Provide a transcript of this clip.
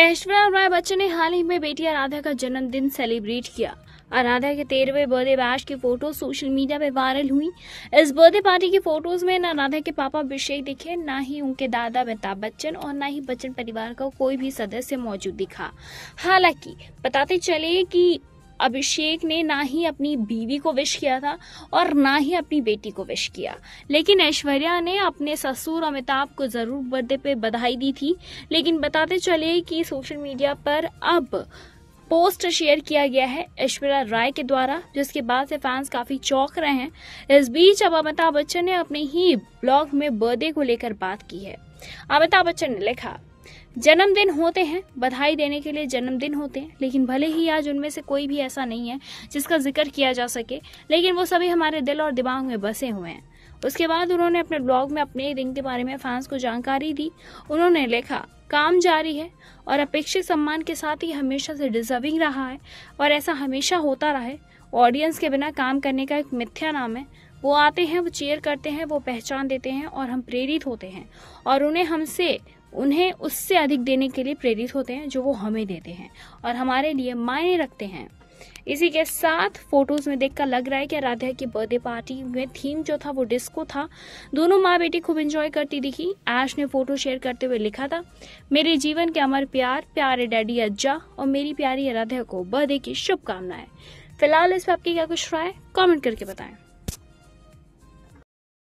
ऐश्वर्या राय बच्चन ने हाल ही में बेटी आराध्या का जन्मदिन सेलिब्रेट किया। आराध्या के 13वें बर्थडे बैश की फोटो सोशल मीडिया पे वायरल हुई। इस बर्थडे पार्टी की फोटोज में ना आराध्या के पापा अभिषेक दिखे, ना ही उनके दादा अमिताभ बच्चन और ना ही बच्चन परिवार का कोई भी सदस्य मौजूद दिखा। हालांकि बताते चले कि अभिषेक ने ना ही अपनी बीवी को विश किया था और ना ही अपनी बेटी को विश किया, लेकिन ऐश्वर्या ने अपने ससुर अमिताभ को जरूर बर्थडे पे बधाई दी थी। लेकिन बताते चले कि सोशल मीडिया पर अब पोस्ट शेयर किया गया है ऐश्वर्या राय के द्वारा, जिसके बाद से फैंस काफी चौंक रहे हैं। इस बीच अब अमिताभ बच्चन ने अपने ही ब्लॉग में बर्थडे को लेकर बात की है। अमिताभ बच्चन ने लिखा, जन्मदिन होते हैं, बधाई देने के लिए जन्मदिन होते हैं, लेकिन भले ही आज उनमें से कोई भी ऐसा नहीं है जिसका जिक्र किया जा सके, लेकिन वो सभी हमारे दिल और दिमाग में बसे हुए हैं। उसके बाद उन्होंने अपने ब्लॉग में अपने रिंग के बारे में फैंस को जानकारी दी। उन्होंने लिखा, काम जारी है और अपेक्षित सम्मान के साथ ही हमेशा से डिजर्विंग रहा है और ऐसा हमेशा होता रहा है। ऑडियंस के बिना काम करने का एक मिथ्या नाम है। वो आते हैं, वो चीयर करते हैं, वो पहचान देते हैं और हम प्रेरित होते हैं और उन्हें उससे अधिक देने के लिए प्रेरित होते हैं जो वो हमें देते हैं और हमारे लिए मायने रखते हैं। इसी के साथ फोटोज में देखकर लग रहा है कि आराध्या की बर्थडे पार्टी में थीम जो था वो डिस्को था। दोनों माँ बेटी खूब एंजॉय करती दिखी। ऐश ने फोटो शेयर करते हुए लिखा था, मेरे जीवन के अमर प्यार, प्यारे डैडी अज्जा और मेरी प्यारी आराध्या को बर्थडे की शुभकामनाएं। फिलहाल इस पर आपकी क्या कुछ राय, कॉमेंट करके बताएं।